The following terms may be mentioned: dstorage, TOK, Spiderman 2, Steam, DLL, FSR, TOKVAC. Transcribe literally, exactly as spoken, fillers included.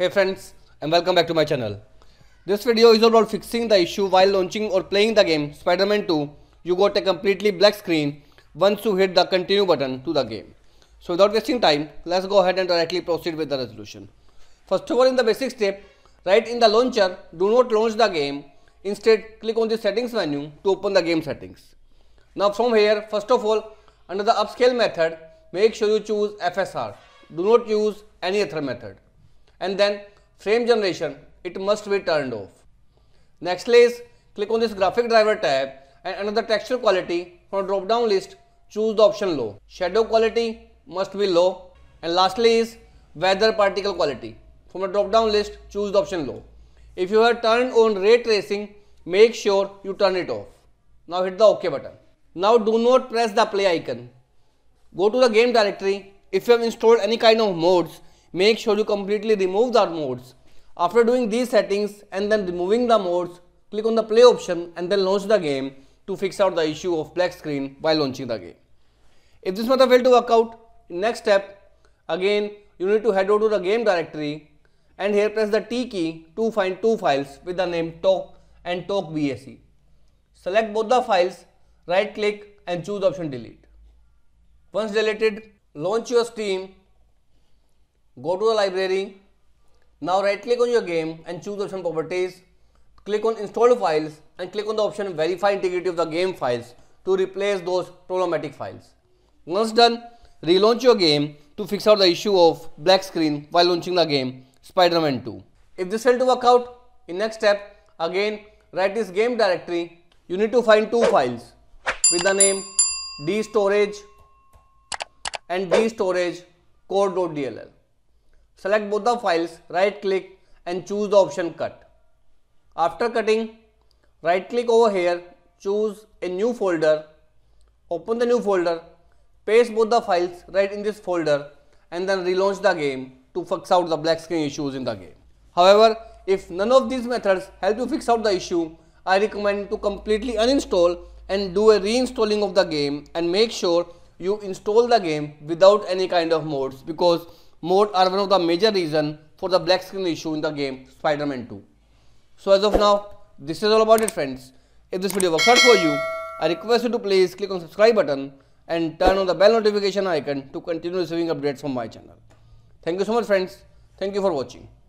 Hey friends, and welcome back to my channel. This video is all about fixing the issue while launching or playing the game Spiderman two. You got a completely black screen once you hit the continue button to the game. So without wasting time, let's go ahead and directly proceed with the resolution. First of all, in the basic step, right in the launcher, do not launch the game. Instead, click on the settings menu to open the game settings. Now from here, first of all, under the upscale method, make sure you choose F S R. Do not use any other method. And then frame generation, it must be turned off. Nextly is click on this graphic driver tab and under the texture quality from drop down list choose the option low. Shadow quality must be low, and lastly is weather particle quality. From the drop down list choose the option low. If you have turned on ray tracing, make sure you turn it off. Now hit the OK button. Now do not press the play icon. Go to the game directory. If you have installed any kind of mods, make sure you completely remove the mods. After doing these settings and then removing the mods, click on the play option and then launch the game to fix out the issue of black screen while launching the game. If this method failed to work out, next step, again you need to head over to the game directory and here press the T key to find two files with the name T O K and T O K V A C. Select both the files, right click and choose the option delete. Once deleted, launch your Steam. Go to the library. Now right click on your game and choose the option properties. Click on install files and click on the option verify integrity of the game files to replace those problematic files. Once done, relaunch your game to fix out the issue of black screen while launching the game Spiderman two. If this failed to work out, in next step, again write this game directory. You need to find two files with the name dstorage and dstorage core.dll. Select both the files, right click and choose the option cut. After cutting, right click over here, choose a new folder, open the new folder, paste both the files right in this folder and then relaunch the game to fix out the black screen issues in the game. However, if none of these methods help you fix out the issue, I recommend to completely uninstall and do a reinstalling of the game, and make sure you install the game without any kind of mods, because mods are one of the major reasons for the black screen issue in the game Spiderman two. So as of now, this is all about it friends. If this video works out for you, I request you to please click on subscribe button and turn on the bell notification icon to continue receiving updates from my channel. Thank you so much friends. Thank you for watching.